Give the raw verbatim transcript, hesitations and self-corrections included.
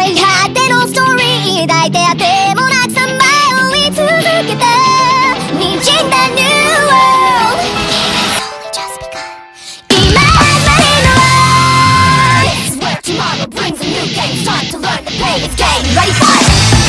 Say hi, they no story. 날 대야 돼 문학 선발이 두둑했다. 미친 다 new world. It's only just begun. In my head, but in the world. It's where tomorrow brings a new game. Time to learn to play this game. Ready, fight!